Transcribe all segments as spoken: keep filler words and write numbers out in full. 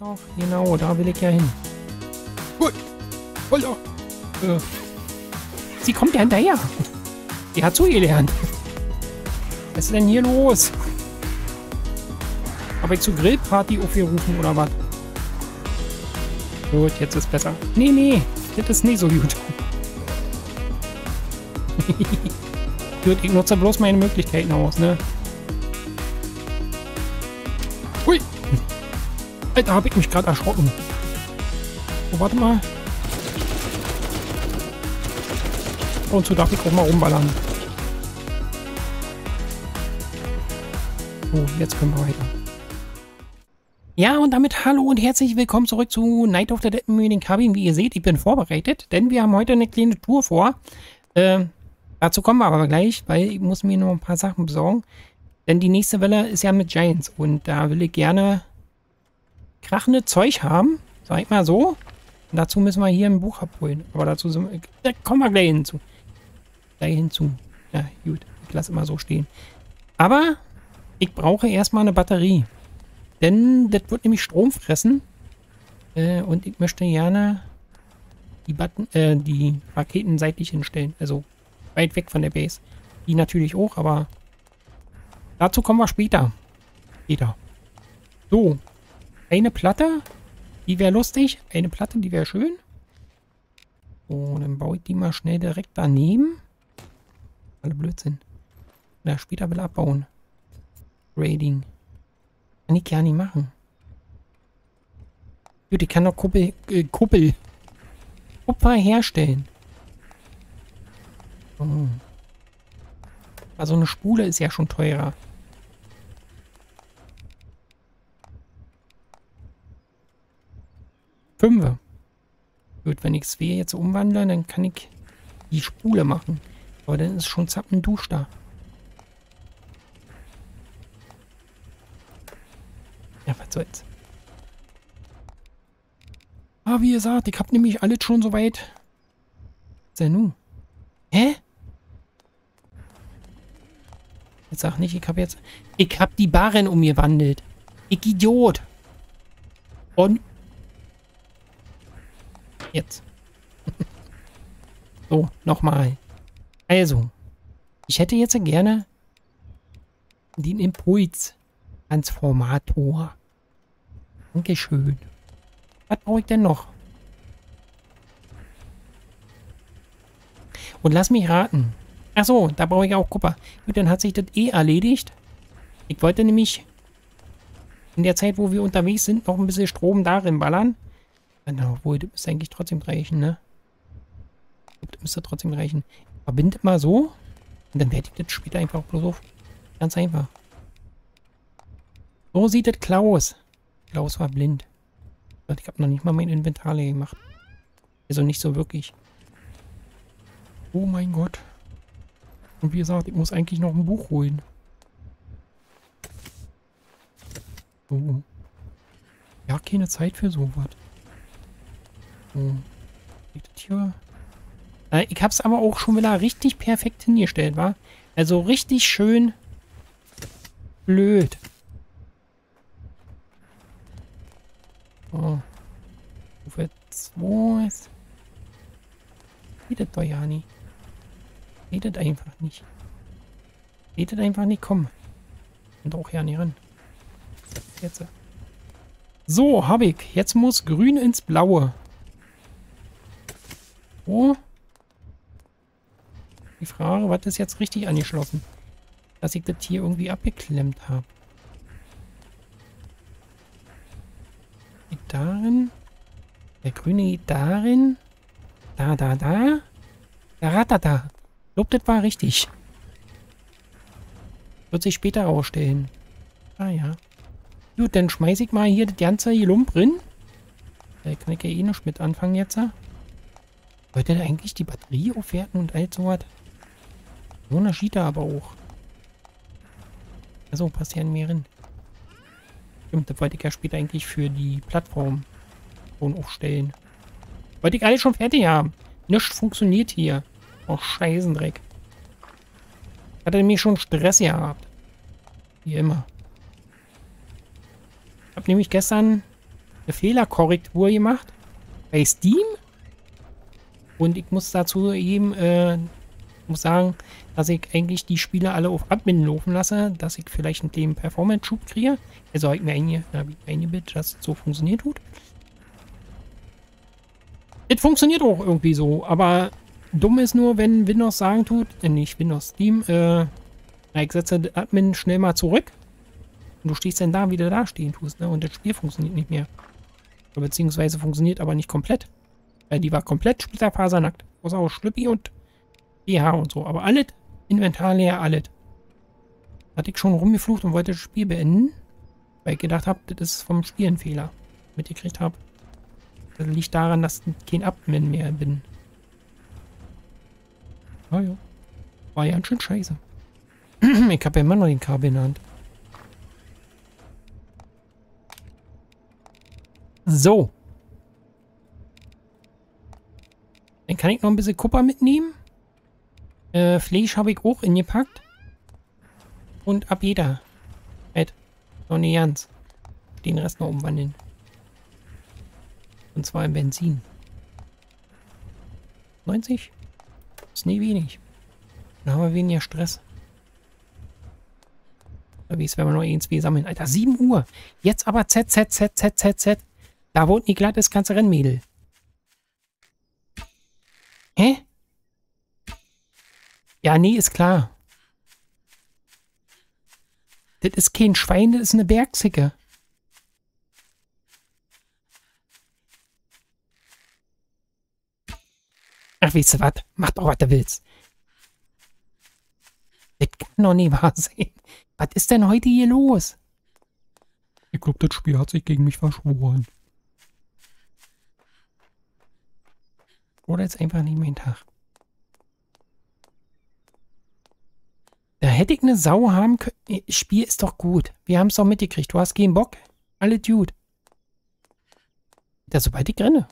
Doch, genau, da will ich ja hin. Gut. Hallo. Äh. Sie kommt ja hinterher. Die hat zugelernt. Was ist denn hier los? Habe ich zur Grillparty aufgerufen oder was? Gut, jetzt ist besser. Nee, nee, das ist nicht so gut. Gut, ich nutze bloß meine Möglichkeiten aus, ne? Hui! Alter, hab ich mich gerade erschrocken. Oh, warte mal. Und so darf ich auch mal rumballern. So, jetzt können wir weiter. Ja, und damit hallo und herzlich willkommen zurück zu Night of the Dead in den Kabinen. Wie ihr seht, ich bin vorbereitet, denn wir haben heute eine kleine Tour vor. Äh, dazu kommen wir aber gleich, weil ich muss mir noch ein paar Sachen besorgen. Denn die nächste Welle ist ja mit Giants und da will ich gerne krachende Zeug haben. Sag ich mal so. Und dazu müssen wir hier ein Buch abholen. Aber dazu sind wir, da kommen wir gleich hinzu. Gleich hinzu. Ja, gut. Ich lasse immer so stehen. Aber ich brauche erstmal eine Batterie. Denn das wird nämlich Strom fressen. Äh, und ich möchte gerne die, Button, äh, die Raketen seitlich hinstellen. Also weit weg von der Base. Die natürlich auch, aber dazu kommen wir später. Später. So. Eine Platte. Die wäre lustig. Eine Platte, die wäre schön. So, dann baue ich die mal schnell direkt daneben. Alle Blödsinn. Na, später will abbauen. Raiding. Kann ich ja nicht machen. Gut, ich kann noch Kuppel, äh, Kuppel. Kupfer herstellen. Oh. Also eine Spule ist ja schon teurer. Fünfe. Gut, wenn ich zwei jetzt umwandle, dann kann ich die Spule machen. Aber dann ist schon zappendusch da. Ja, was soll's. Ah, wie gesagt, ich hab nämlich alles schon soweit. Was ist denn nun? Hä? Jetzt sag nicht, ich hab jetzt... Ich hab die Barren umgewandelt. Ich Idiot. Und... Jetzt. So, nochmal. Also, ich hätte jetzt gerne den Impulstransformator. Dankeschön. Was brauche ich denn noch? Und lass mich raten. Achso, da brauche ich auch Kupfer. Gut, dann hat sich das eh erledigt. Ich wollte nämlich in der Zeit, wo wir unterwegs sind, noch ein bisschen Strom darin ballern. Genau, obwohl, das müsste eigentlich trotzdem reichen, ne? Das müsste trotzdem reichen. Verbinde mal so. Und dann werde ich das später einfach bloß auf. Ganz einfach. So sieht das Klaus. Klaus war blind. Ich habe noch nicht mal mein Inventar leer gemacht. Also nicht so wirklich. Oh mein Gott. Und wie gesagt, ich muss eigentlich noch ein Buch holen. So. Ja, keine Zeit für sowas. So. Hier. Äh, ich habe es aber auch schon wieder richtig perfekt hingestellt, war. Also richtig schön blöd. Oh. Stufe zwei. Geht das doch ja nicht. Geht das einfach nicht. Geht das einfach nicht, komm. Und auch ja nicht ran. Jetzt. So, habe ich. Jetzt muss grün ins Blaue. Oh. Die Frage, was ist jetzt richtig angeschlossen? Dass ich das hier irgendwie abgeklemmt habe. Geht darin. Der grüne geht darin. Da, da, da. Da, da, da. Ich glaube, das war richtig. Wird sich später ausstellen. Ah ja. Gut, dann schmeiße ich mal hier das ganze Lump drin. Da kann ich ja eh nichts mit anfangen jetzt. Wollte der eigentlich die Batterie aufwerten und all sowas? So eine Schieta aber auch. Also passieren mehr hin. Stimmt, das wollte ich ja später eigentlich für die Plattform schon aufstellen. Wollte ich alles schon fertig haben. Nichts funktioniert hier. Oh, Scheißendreck. Hatte nämlich schon Stress gehabt. Wie immer. Ich habe nämlich gestern eine Fehlerkorrektur gemacht bei Steam. Und ich muss dazu eben äh, muss sagen, dass ich eigentlich die Spiele alle auf Admin laufen lasse, dass ich vielleicht mit dem Performance-Schub kriege. Also habe ich mir einge eingebildet, dass es so funktioniert tut. Es funktioniert auch irgendwie so, aber dumm ist nur, wenn Windows sagen tut, äh, nicht Windows, Steam, äh, ich setze den Admin schnell mal zurück und du stehst dann da, wie du da stehen tust, ne? Und das Spiel funktioniert nicht mehr. Beziehungsweise funktioniert aber nicht komplett. Weil die war komplett splitterfasernackt. Außer auch Schlüppi und G H und so. Aber alles, Inventar leer, alles. Hatte ich schon rumgeflucht und wollte das Spiel beenden, weil ich gedacht habe, das ist vom Spiel ein Fehler, mitgekriegt habe. Das liegt daran, dass ich kein Admin mehr bin. Ah ja. War ja ganz schön scheiße. Ich habe ja immer noch den Kabel in der Hand. So. Dann kann ich noch ein bisschen Kupfer mitnehmen. Äh, Fleisch habe ich auch ingepackt. Und ab jeder. Halt. Noch nicht ganz. Den Rest noch umwandeln. Und zwar im Benzin. neunzig? Ist nie wenig. Dann haben wir weniger Stress. Wie es, wenn wir noch irgendwie sammeln. Alter, sieben Uhr. Jetzt aber Z, Z, Z, Z, Z, Z. Da wohnt nicht glatt das ganze Rennmädel. Hä? Ja, nee, ist klar. Das ist kein Schwein, das ist eine Bergsicke. Ach, weißt du was? Mach doch, was du willst. Das kann doch nicht wahr sein. Was ist denn heute hier los? Ich glaube, das Spiel hat sich gegen mich verschworen. Oder jetzt einfach nicht mein Tag. Da hätte ich eine Sau haben können. Das Spiel ist doch gut. Wir haben es doch mitgekriegt. Du hast keinen Bock. Alle Dude. Da sobald ich renne.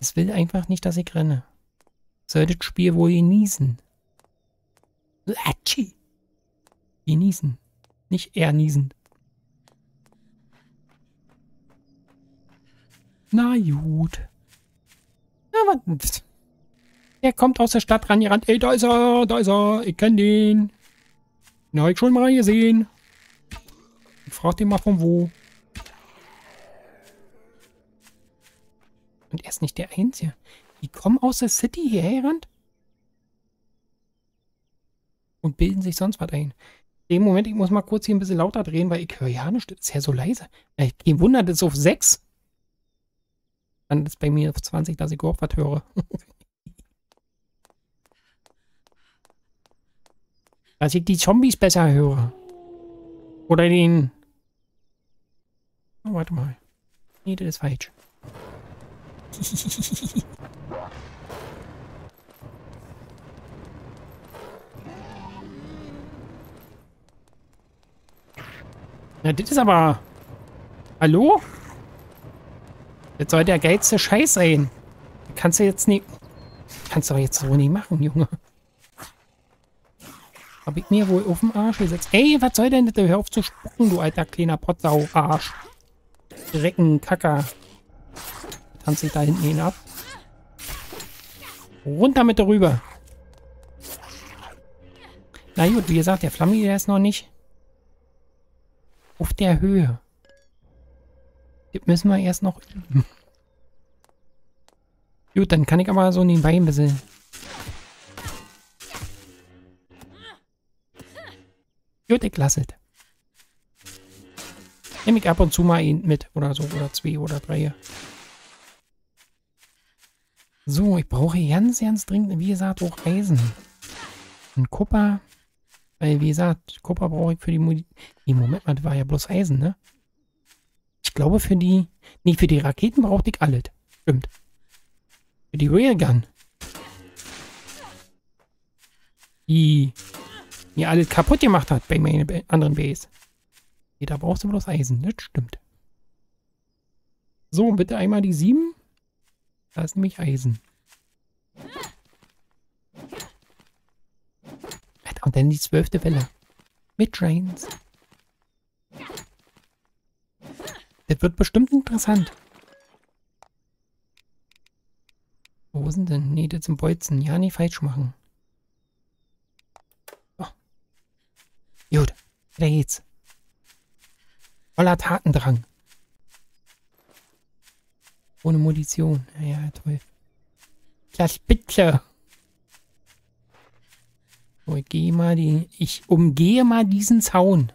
Es will einfach nicht, dass ich renne. Sollte das Spiel wohl genießen. Atschi. Genießen. Nicht eher niesen. Na gut. Na, was? Der kommt aus der Stadt rangerannt. Ey, da ist er, da ist er. Ich kenne den. Den habe ich schon mal gesehen. Ich frage den mal von wo. Und er ist nicht der Einzige. Die kommen aus der City hierher rannt. Und bilden sich sonst was ein. In dem Moment, ich muss mal kurz hier ein bisschen lauter drehen, weil ich höre ja nicht, das ist ja so leise. Kein Wunder, das ist auf sechs. Dann ist bei mir auf zwanzig, dass ich überhaupt was höre. Dass ich die Zombies besser höre. Oder den... Oh, warte mal. Nee, das ist falsch. Na, das ist aber... Hallo? Das soll der geilste Scheiß sein. Kannst du jetzt nicht... Kannst du doch jetzt so nicht machen, Junge. Hab ich mir wohl auf dem Arsch gesetzt. Ey, was soll denn das? Hör auf zu spucken, du alter kleiner Potsau-Arsch. Drecken, Kacker. Tanze ich da hinten hin ab. Runter mit darüber. Na gut, wie gesagt, der Flammi, der ist noch nicht... auf der Höhe. Das müssen wir erst noch üben. Gut, dann kann ich aber so nebenbei ein bisschen. Gut, ich lasse es. Nehme ich ab und zu mal ihn mit oder so oder zwei oder drei. So, ich brauche ganz, ganz dringend, wie gesagt, auch Eisen. Und Kupfer. Weil, wie gesagt, Kupfer brauche ich für die Modi... Nee, Moment mal, das war ja bloß Eisen, ne? Ich glaube, für die... Nee, für die Raketen brauchte ich alles. Stimmt. Für die Railgun. Die... mir alles kaputt gemacht hat bei meiner anderen Base. Nee, da brauchst du bloß Eisen. Das stimmt. So, bitte einmal die sieben. Da ist nämlich Eisen. Und dann die zwölfte Welle. Mit Trains. Das wird bestimmt interessant. Wo sind denn? Nee, das sind Bolzen. Ja, nicht falsch machen. Oh. Gut, da geht's. Voller Tatendrang. Ohne Munition. Ja, toll. Das bitte. So, ich gehe mal den. Ich umgehe mal diesen Zaun.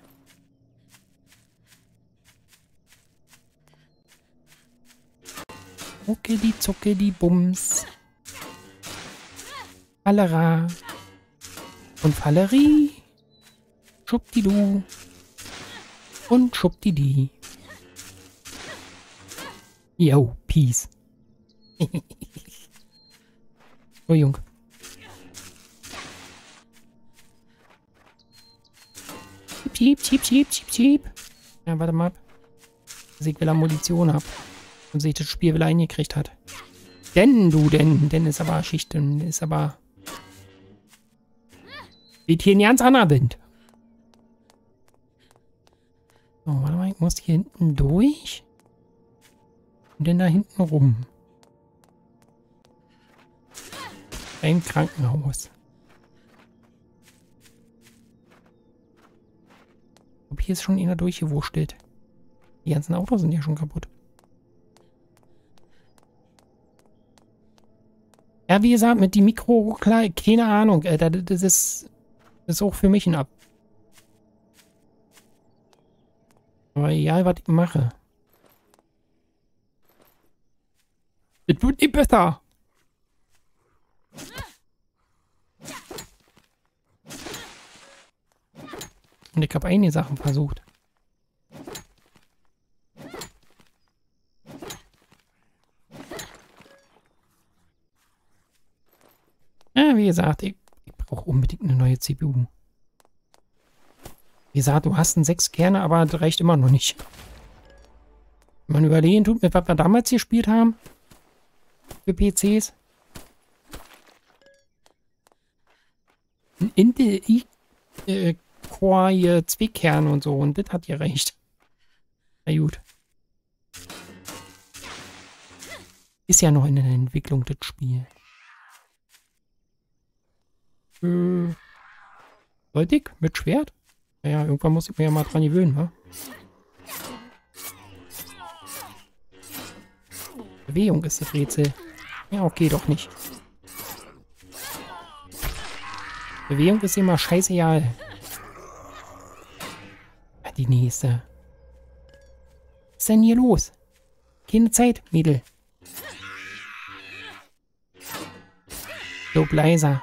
Zucke die Zucke die Bums. Fallera. Und Fallerie. Schubdidu. Und Schubdidi. Yo, peace. So, Jung. Schieb, schieb, schieb, schieb, schieb. Ja, warte mal ab. Dass ich wieder Munition habe. Und sich das Spiel wieder eingekriegt hat. Denn, du, denn, denn ist aber Schichten, ist aber... Weht hier ein ganz anderer Wind. So, warte mal, ich muss hier hinten durch. Und dann da hinten rum. Im Krankenhaus. Ob hier ist schon einer durchgewurschtelt. Die ganzen Autos sind ja schon kaputt. Ja, wie gesagt, mit die Mikro, klar, keine Ahnung, Alter, das ist, das ist auch für mich ein Ab. Aber egal, was ich mache. Es wird nicht besser. Und ich habe einige Sachen versucht. Ja, wie gesagt, ich, ich brauche unbedingt eine neue C P U. Wie gesagt, du hast einen sechs Kerne, aber das reicht immer noch nicht. Wenn man überlegen tut, mit was wir damals gespielt haben. Für P Cs. Ein Intel i äh, Core hier zwei Kerne und so. Und das hat ja recht. Na gut. Ist ja noch in der Entwicklung, das Spiel. Äh, sollte ich? Mit Schwert? Naja, irgendwann muss ich mir ja mal dran gewöhnen, wa? Bewegung ist das Rätsel. Ja, okay, doch nicht. Bewegung ist immer scheißegal. Ja, die nächste. Was ist denn hier los? Keine Zeit, Mädel. So, leiser.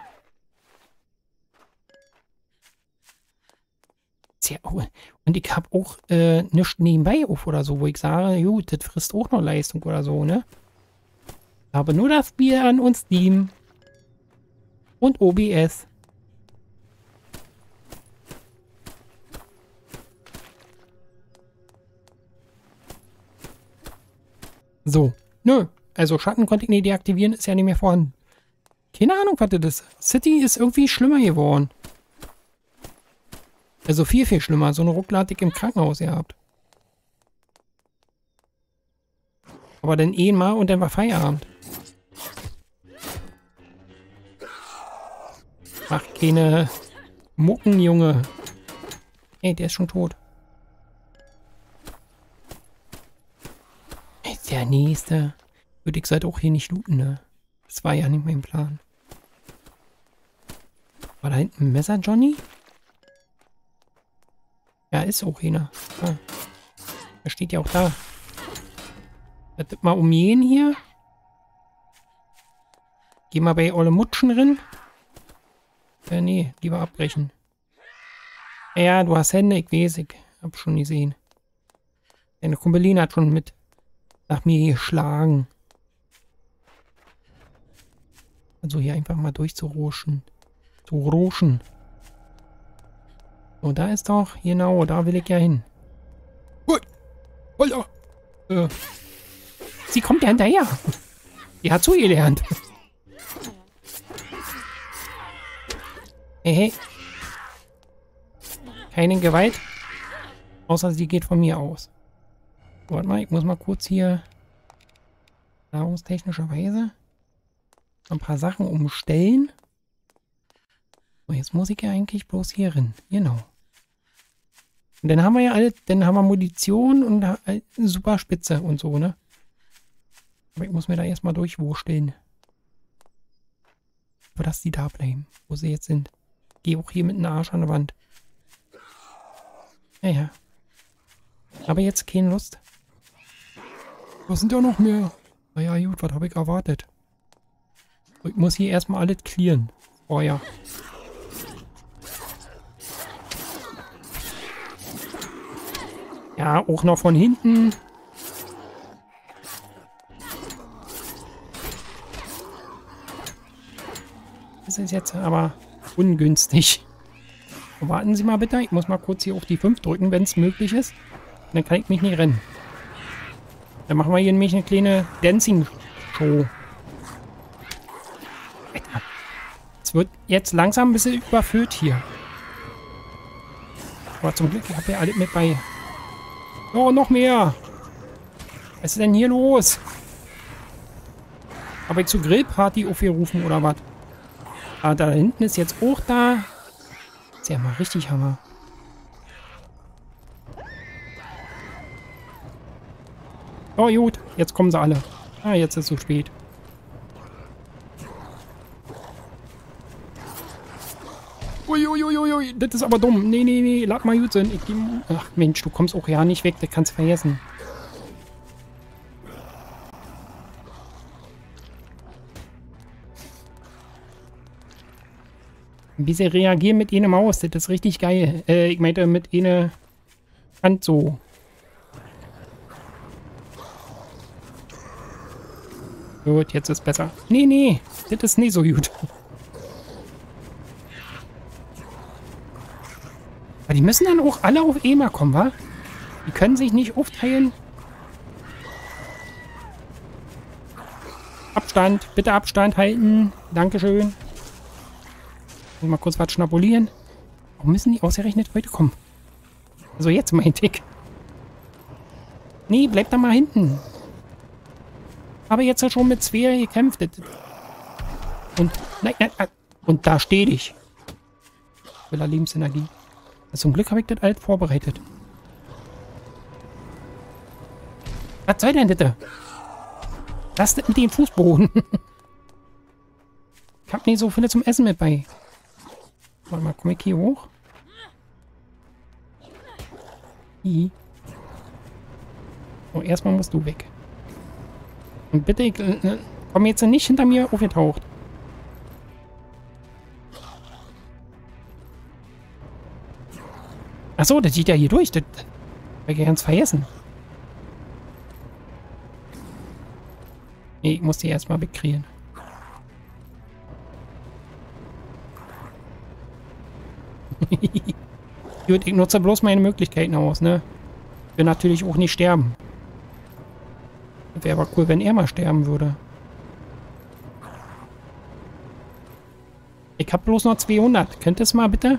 Und ich habe auch äh, nichts nebenbei auf oder so, wo ich sage, gut, das frisst auch noch Leistung oder so, ne? Ich habe nur das Spiel an und Steam. Und O B S. So. Nö. Also Schatten konnte ich nicht deaktivieren, ist ja nicht mehr vorhanden. Keine Ahnung, was das ist. City ist irgendwie schlimmer geworden. Also viel, viel schlimmer. So eine Rucklatik im Krankenhaus gehabt. Aber dann eh mal und dann war Feierabend. Mach keine Mucken, Junge. Ey, der ist schon tot. Ey, der nächste. Würde ich seit auch hier nicht looten, ne? Das war ja nicht mein Plan. War da hinten ein Messer, Johnny? Ja, ist auch jener. Ah. Er steht ja auch da. Das wird mal umgehen hier. Geh mal bei Olle Mutschen rein. Äh, nee, lieber abbrechen. Ja, du hast Hände, ich weiß, ich hab schon gesehen. Deine Kumpelin hat schon mit nach mir geschlagen. Also hier einfach mal durchzuroschen. Zu roschen. Und da ist doch, genau, da will ich ja hin. Ui! Holla! Äh. Sie kommt ja hinterher. Die hat zugelernt. Hey, hey. Keine Gewalt. Außer sie geht von mir aus. Warte mal, ich muss mal kurz hier nahrungstechnischerweise ein paar Sachen umstellen. So, jetzt muss ich ja eigentlich bloß hier hin. Genau. Und dann haben wir ja alle, dann haben wir Munition und super Spitze und so, ne? Aber ich muss mir da erstmal durchwursteln. Aber dass die da bleiben, wo sie jetzt sind. Ich gehe auch hier mit einem Arsch an der Wand. Naja. Aber jetzt keine Lust. Was sind ja noch mehr? Naja, gut, was habe ich erwartet? Ich muss hier erstmal alles clearen. Oh ja. Ja, auch noch von hinten. Das ist jetzt aber ungünstig. Warten Sie mal bitte. Ich muss mal kurz hier auf die fünf drücken, wenn es möglich ist. Dann kann ich mich nicht rennen. Dann machen wir hier nämlich eine kleine Dancing-Show. Es wird jetzt langsam ein bisschen überfüllt hier. Aber zum Glück, ich habe ja alles mit bei. Oh, noch mehr. Was ist denn hier los? Habe ich zur Grillparty aufgerufen oder was? Ah, da hinten ist jetzt auch da. Ist ja mal richtig Hammer. Oh gut, jetzt kommen sie alle. Ah, jetzt ist es zu spät. Uiuiuiui, ui, ui, ui, das ist aber dumm. Nee, nee, nee, lad mal gut sein. Ich, ach Mensch, du kommst auch ja nicht weg, das kannst du vergessen. Ein bisschen reagieren mit einer Maus, das ist richtig geil. Äh, ich meinte mit einer Hand so. Gut, jetzt ist besser. Nee, nee, das ist nicht so gut. Aber die müssen dann auch alle auf E M A kommen, wa? Die können sich nicht aufteilen. Abstand, bitte Abstand halten. Dankeschön. Mal kurz was schnabulieren. Warum müssen die ausgerechnet heute kommen? Also jetzt mein Tick. Nee, bleib da mal hinten. Habe jetzt ja schon mit zwei gekämpft. Und nein, nein, nein. Und da stehe ich. Voller Lebensenergie. Also zum Glück habe ich das alles vorbereitet. Was soll denn bitte? Lass das mit dem Fußboden. Ich habe nicht so viele zum Essen mit bei. Warte mal, komm ich hier hoch? I. So, erstmal musst du weg. Und bitte, ich, äh, komm jetzt nicht hinter mir aufgetaucht. Achso, das geht ja hier durch. Das habe ich ganz vergessen. Nee, ich muss die erstmal bekriegen. Gut, ich nutze bloß meine Möglichkeiten aus, ne? Ich will natürlich auch nicht sterben. Wäre aber cool, wenn er mal sterben würde. Ich habe bloß noch zweihundert. Könnt ihr es mal bitte?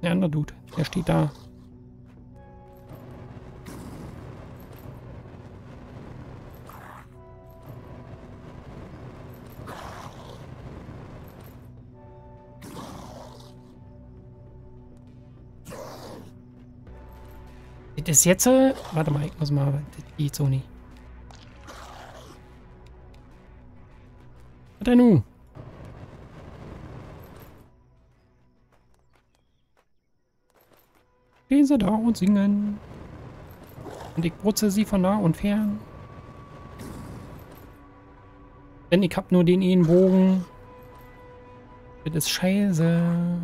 Der andere Dude, der steht da. Ist jetzt... Warte mal, ich muss mal... Das geht so nicht. Was denn nun? Stehen sie da und singen. Und ich brutze sie von nah und fern. Denn ich hab nur den einen Bogen. Das ist scheiße.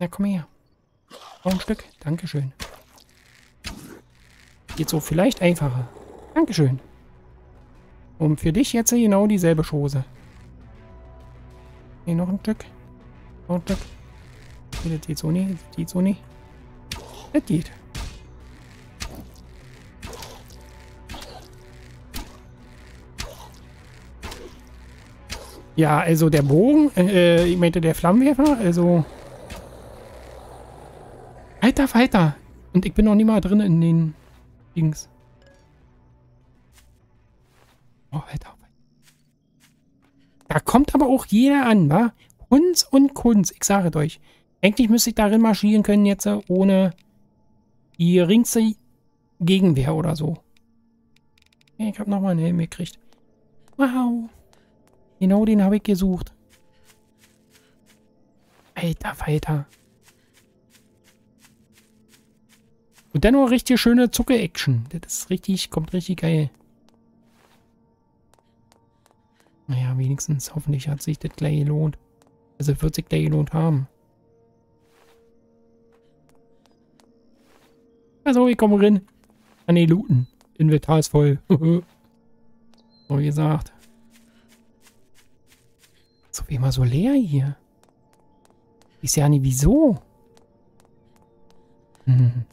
Na komm her. Noch ein Stück. Dankeschön. Geht so vielleicht einfacher. Dankeschön. Und für dich jetzt genau dieselbe Chose. Nee, noch ein Stück. Noch ein Stück. Nee, das geht so nicht. Das geht so nicht. Das geht. Ja, also der Bogen, äh, ich meinte der Flammenwerfer, also... Alter, Falter! Und ich bin noch nie mal drin in den Dings. Oh, Alter. Da kommt aber auch jeder an, wa? Kunz und Kunz, ich sage euch. Eigentlich müsste ich darin marschieren können jetzt, ohne die geringste Gegenwehr oder so. Ich habe nochmal einen Helm gekriegt. Wow. Genau den habe ich gesucht. Alter, Falter. Und dann noch richtig schöne Zucke-Action. Das ist richtig, kommt richtig geil. Naja, wenigstens, hoffentlich hat sich das gleich gelohnt. Also wird sich gleich gelohnt haben. Also, ich komme rein. Ah ne, looten. Inventar ist voll. So, wie gesagt. So wie immer so leer hier. Ich sehe ja nicht, wieso. Hm.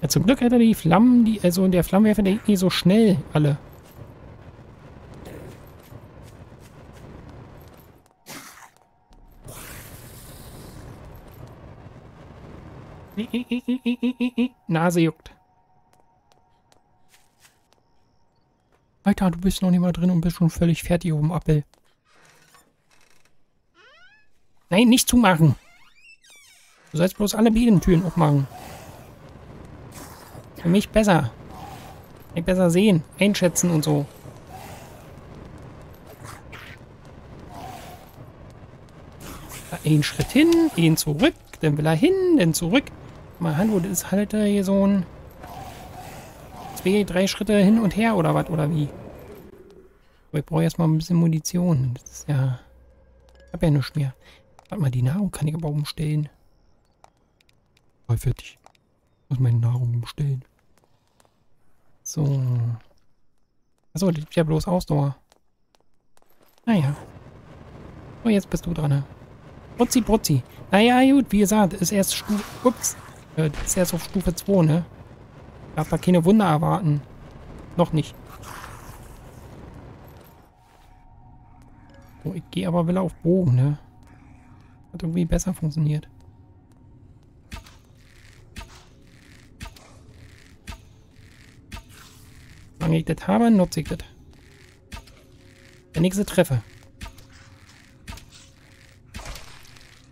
Ja, zum Glück hat er die Flammen, die, also in der Flammenwerfer, der geht nicht so schnell alle. Nase juckt. Alter, du bist noch nicht mal drin und bist schon völlig fertig oben Appel. Nein, nicht zumachen. Du sollst bloß alle Biedentüren aufmachen. Für mich besser. Kann ich besser sehen, einschätzen und so. Ein Schritt hin, ihn zurück, dann will er hin, dann zurück. Mal Hand, wo ist halt hier so ein... Zwei, drei Schritte hin und her oder was, oder wie? Aber ich brauche erstmal ein bisschen Munition. Das ist ja... Ich habe ja nichts mehr. Warte mal, die Nahrung kann ich aber umstellen. Voll oh, fertig. Ich muss meine Nahrung umstellen. So. Achso, das ist ja bloß Ausdauer. Naja. So, jetzt bist du dran. Brutzi, Brutzi. Naja, gut, wie gesagt, ist erst Stufe... Ups. Das ist erst auf Stufe zwei, ne? Darf da keine Wunder erwarten. Noch nicht. So, ich gehe aber wieder auf Bogen, ne? Hat irgendwie besser funktioniert. Wenn ich das habe, nutze ich das. Der nächste Treffer.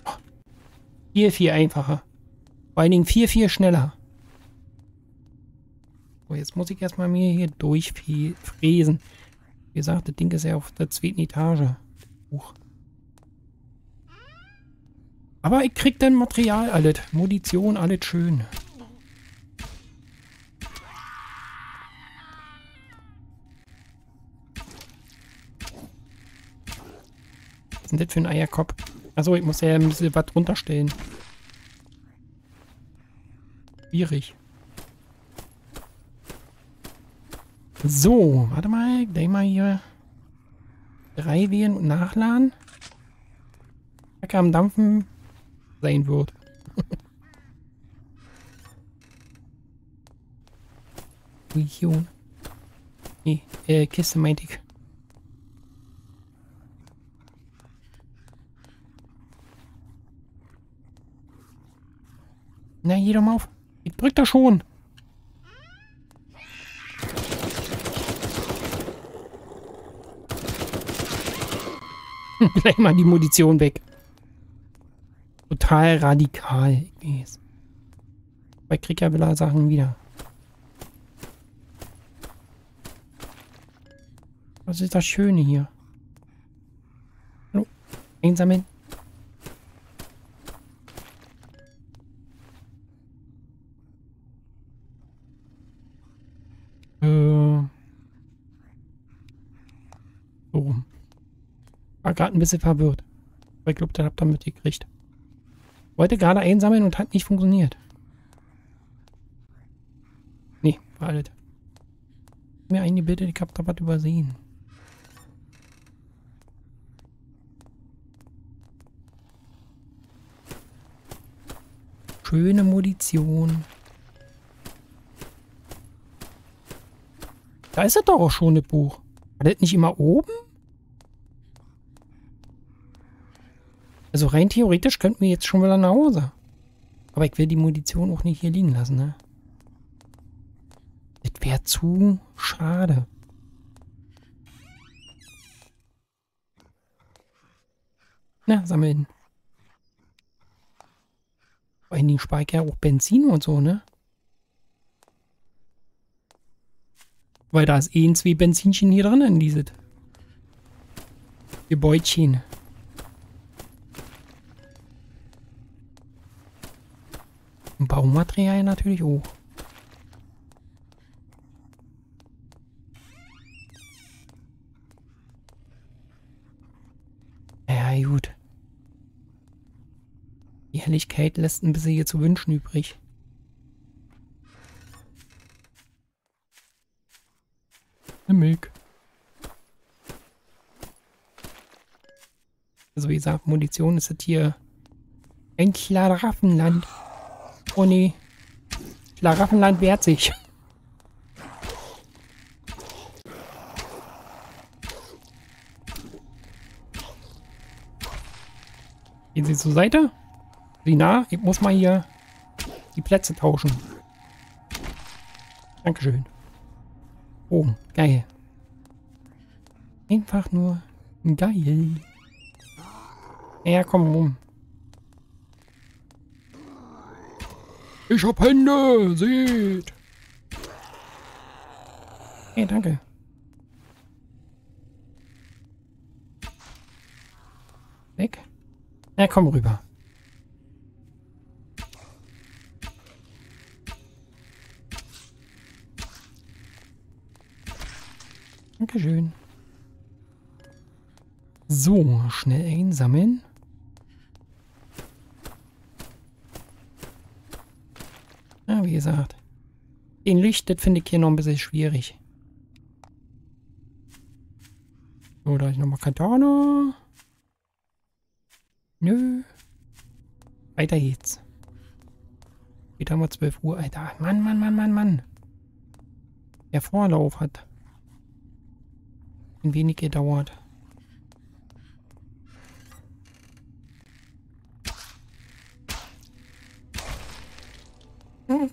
Oh. Viel, viel einfacher. Vor allen Dingen viel, viel schneller. So, jetzt muss ich erstmal mir hier durchfräsen. Wie gesagt, das Ding ist ja auf der zweiten Etage. Huch. Aber ich krieg dann Material, alles. Munition, alles schön. Was ist denn das für ein Eierkopf? Achso, ich muss ja ein bisschen was runterstellen. Schwierig. So, warte mal. Gleich mal hier drei wählen und nachladen. Kacke am Dampfen sein wird. Region. Nee, äh, Kiste meinte ich. Na, geh doch mal auf. Ich drück da schon. Gleich mal die Munition weg. Total radikal. Ich weiß. Bei krieg ja wieder Sachen wieder. Was ist das Schöne hier? Hallo? Einsammeln. Gerade ein bisschen verwirrt. Weil ich glaube, das habt ihr mitgekriegt. Wollte gerade einsammeln und hat nicht funktioniert. Nee, war alles. Mir eingebildet, ich hab da was übersehen. Schöne Munition. Da ist er doch auch schon, das Buch. War das nicht immer oben? Also rein theoretisch könnten wir jetzt schon wieder nach Hause. Aber ich will die Munition auch nicht hier liegen lassen, ne? Das wäre zu schade. Na, sammeln. Vor allen Dingen speichern ja auch Benzin und so, ne? Weil da ist eh ein zwei Benzinchen hier drin in dieses Gebäudchen. Und Baumaterial natürlich auch. Ja, gut. Die Helligkeit lässt ein bisschen hier zu wünschen übrig. Milch. Also wie gesagt, Munition ist jetzt hier ein Schlaraffenland. Oh nee. Schlaraffenland wehrt sich. Gehen Sie zur Seite? Sie nah? Ich muss mal hier die Plätze tauschen. Dankeschön. Oh, geil. Einfach nur geil. Ja, komm rum. Ich hab Hände, seht. Ja, danke. Weg. Na, komm rüber. Dankeschön. So, schnell einsammeln. Ja, wie gesagt. Den Licht, das finde ich hier noch ein bisschen schwierig. So, da ist nochmal Katana. Nö. Weiter geht's. Später haben wir zwölf Uhr, Alter. Mann, Mann, Mann, Mann, Mann. Der Vorlauf hat ein wenig gedauert. Hm.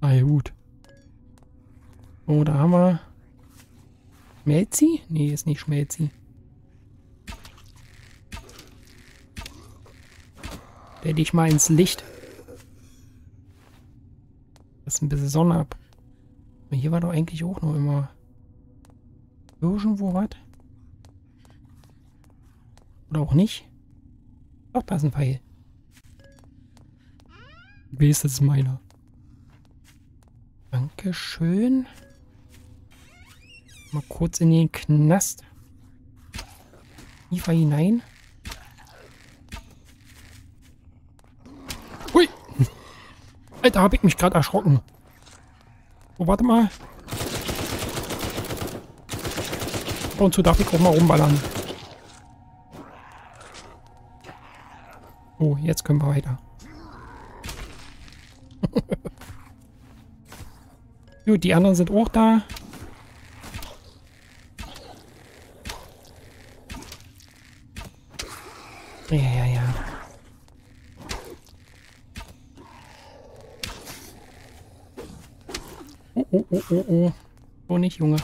Ah ja, gut. Oh, da haben wir Schmelzi? Nee, ist nicht Schmelzi. Werde ich mal ins Licht. Das ist ein bisschen Sonne ab. Und hier war doch eigentlich auch noch immer irgendwo was. Oder auch nicht. Doch, da ist ein Pfeil. Wie ist das meiner? Dankeschön. Mal kurz in den Knast. Tiefer hinein. Da habe ich mich gerade erschrocken. Oh, warte mal. Und so darf ich auch mal rumballern. Oh, jetzt können wir weiter. Gut, die anderen sind auch da. Ja, ja, ja. Oh, oh, oh, oh. So nicht, Junge.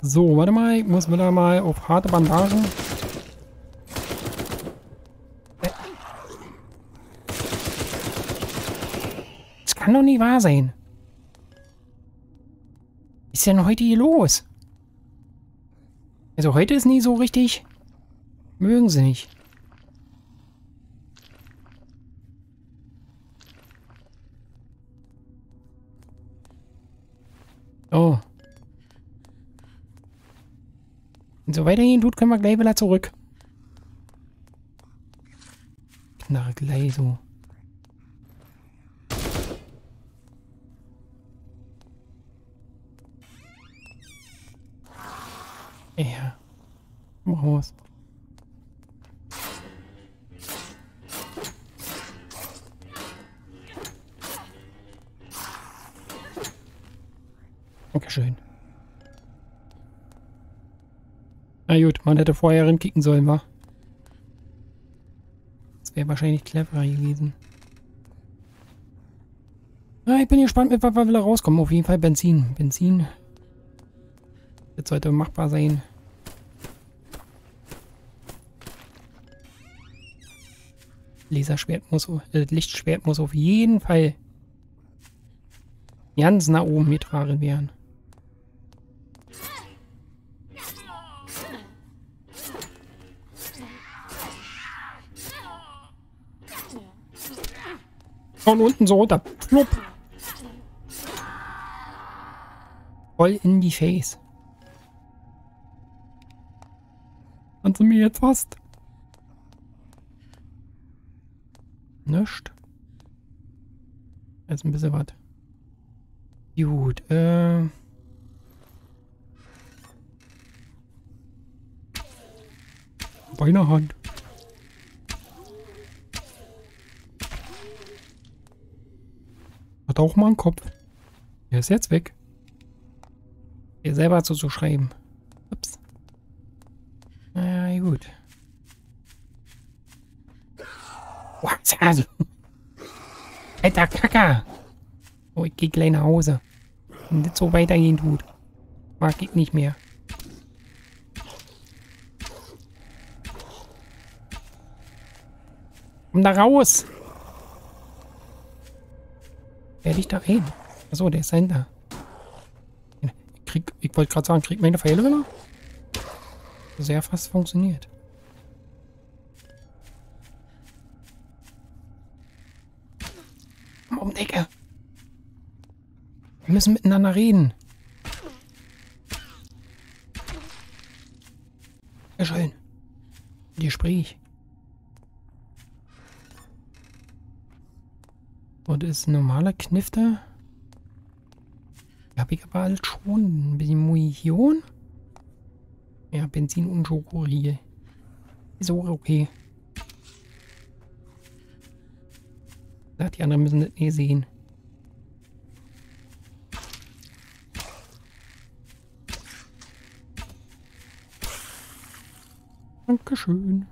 So, warte mal. Ich muss wieder mal auf harte Bandagen. Das kann doch nicht wahr sein. Was ist denn heute hier los? Also heute ist nie so richtig. Mögen sie nicht. Oh. Wenn so weitergehen tut, können wir gleich wieder zurück. Knarre gleich so. Ja. Machen wir's. Okay, schön. Na gut, man hätte vorher reinkicken sollen, wa? Das wäre wahrscheinlich cleverer gewesen. Na, ich bin gespannt, mit was wir wieder rauskommen. Auf jeden Fall Benzin. Benzin. Das sollte machbar sein. Laserschwert muss, äh, Lichtschwert muss auf jeden Fall ganz nach oben getragen werden. Von unten so runter. Plupp. Voll in die Face. Kannst du mir jetzt fast? Nischt. Jetzt ein bisschen was. Gut, äh. Beine Hand. Hat auch mal einen Kopf. Der ist jetzt weg. Der selber zuzuschreiben. Ups. Na ja, gut. Also. Alter Kacker! Oh, ich geh gleich nach Hause. Wenn das so weitergehen tut, mag ich nicht mehr. Komm da raus! Werde ich da rein? Achso, der ist dahinter. Ich, krieg, ich wollte gerade sagen, kriegt meine Pfeile wieder? Sehr fast funktioniert. Um die Ecke. Wir müssen miteinander reden. Ja, schön. Gespräch. Und ist ein normaler Knifter. Hab ich aber halt schon ein bisschen Munition. Ja, Benzin und Schokoriegel. Ist auch okay. Die anderen müssen das eh sehen. Dankeschön.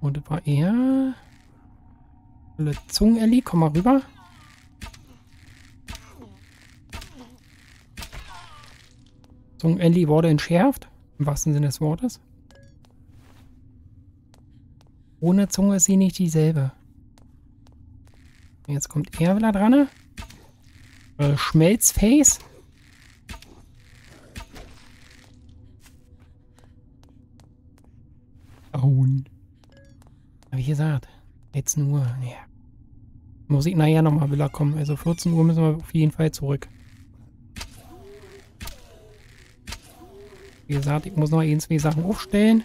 Und das war er. Zungenelli, komm mal rüber. Zungenelli wurde entschärft. Im wahrsten Sinne des Wortes. Ohne Zunge ist sie nicht dieselbe. Jetzt kommt er wieder dran. Äh, Schmelzface. Down. Wie gesagt, vierzehn Uhr. Ja. Muss ich nachher nochmal wieder kommen. Also vierzehn Uhr müssen wir auf jeden Fall zurück. Wie gesagt, ich muss noch ein, zwei Sachen aufstellen.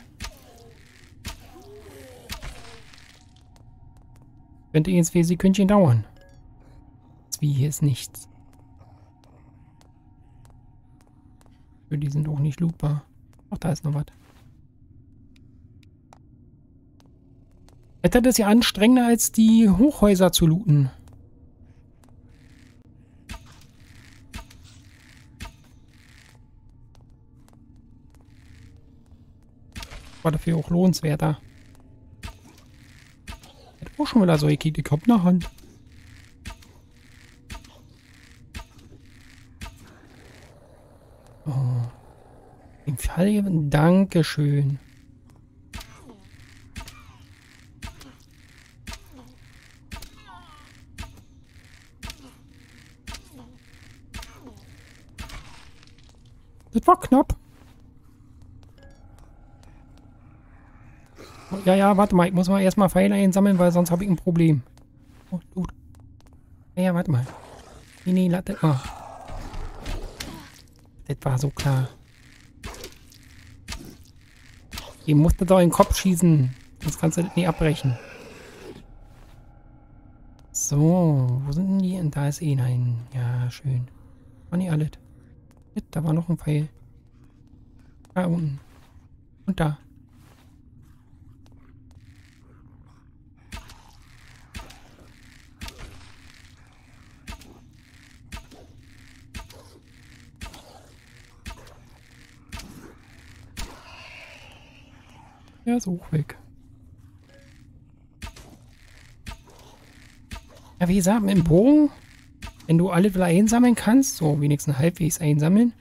Könnte jetzt für sie Sekündchen dauern. Wie hier ist nichts. Die sind auch nicht loopbar. Ach, da ist noch was. Alter, das ist ja anstrengender als die Hochhäuser zu looten. War dafür auch lohnenswerter. Auch schon wieder so, ich krieg die Kopf nach Hand. Oh. Im Fall eben. Dankeschön. Das war knapp. Ja, ja, warte mal, ich muss mal erstmal Pfeile einsammeln, weil sonst habe ich ein Problem. Oh, gut. Ja, ja, warte mal. Nee, nee, lass das mal. Das war so klar. Ihr musstet doch in den Kopf schießen. Sonst kannst du das nicht abbrechen. So, wo sind denn die? Und da ist eh ein. Ja, schön. War nicht alles. Da war noch ein Pfeil. Da unten. Und da. Ja, ist hoch weg. Ja, wie gesagt, mit dem Bogen, wenn du alle wieder einsammeln kannst, so wenigstens halbwegs einsammeln,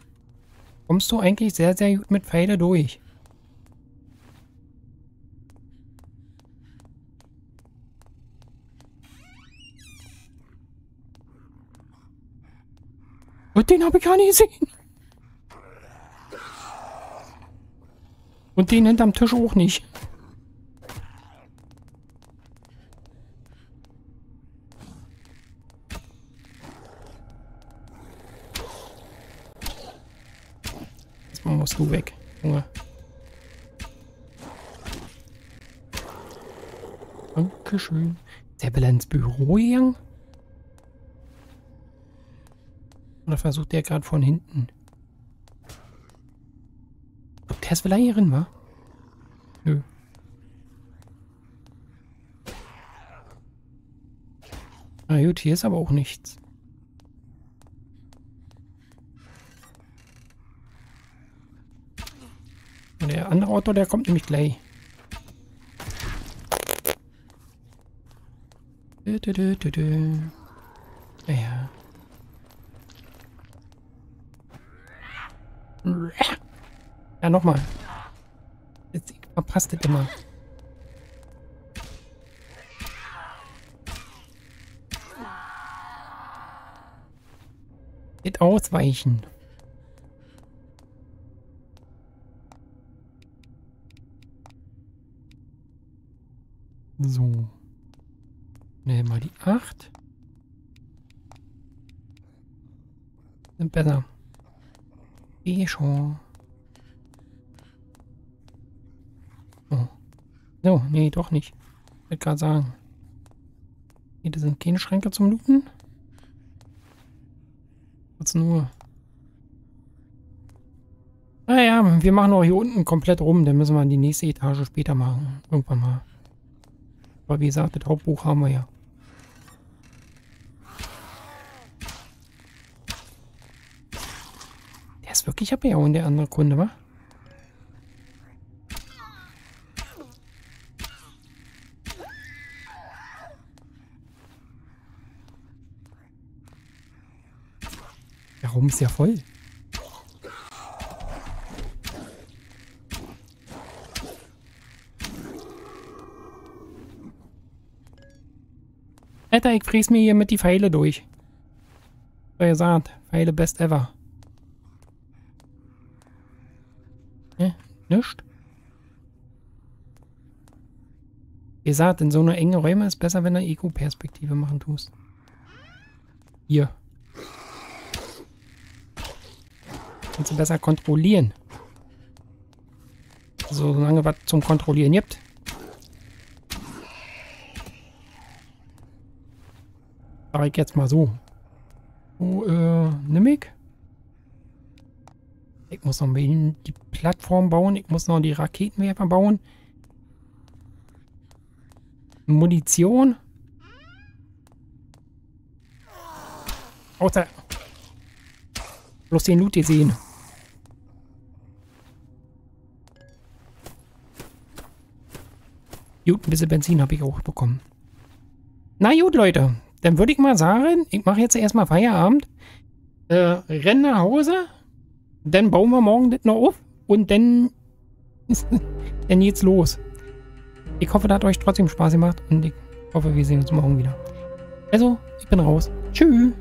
kommst du eigentlich sehr, sehr gut mit Pfeile durch. Und den habe ich gar nicht gesehen. Und den hinterm Tisch auch nicht. Du weg, Junge. Dankeschön. Der will ins Büro gegangen? Oder versucht der gerade von hinten? Ob der ist vielleicht hier drin, war? Nö. Na gut, hier ist aber auch nichts. Der andere Auto, der kommt nämlich gleich. Du, du, du, du, du. Ja. Ja, nochmal. Jetzt verpasst das immer. Geht ausweichen. So. Nehmen wir die acht. Sind besser. Eh schon. Oh. So, nee, doch nicht. Ich will gerade sagen. Hier sind keine Schränke zum Looten. Was nur? Naja, wir machen auch hier unten komplett rum. Dann müssen wir die nächste Etage später machen. Irgendwann mal. Aber wie gesagt, das Hauptbuch haben wir ja. Der ist wirklich abgehauen, der andere Kunde, wa? Der Raum ist ja voll. Alter, ich fräse mir hier mit die Pfeile durch. So gesagt, Pfeile best ever. Ne? Nischt? Wie gesagt, in so einer engen Räume ist besser, wenn du eine Ego-Perspektive machen tust. Hier. Kannst du besser kontrollieren. Also, solange was zum Kontrollieren gibt. Sag ich jetzt mal so. Oh, äh, nimm ich? Ich muss noch ein bisschen die Plattform bauen. Ich muss noch die Raketenwerfer bauen. Munition. Außer. Bloß den Loot gesehen. Gut, ein bisschen Benzin habe ich auch bekommen. Na gut, Leute. Dann würde ich mal sagen, ich mache jetzt erstmal Feierabend, äh, renn nach Hause, dann bauen wir morgen das noch auf und dann, dann geht's los. Ich hoffe, das hat euch trotzdem Spaß gemacht und ich hoffe, wir sehen uns morgen wieder. Also, ich bin raus. Tschüss.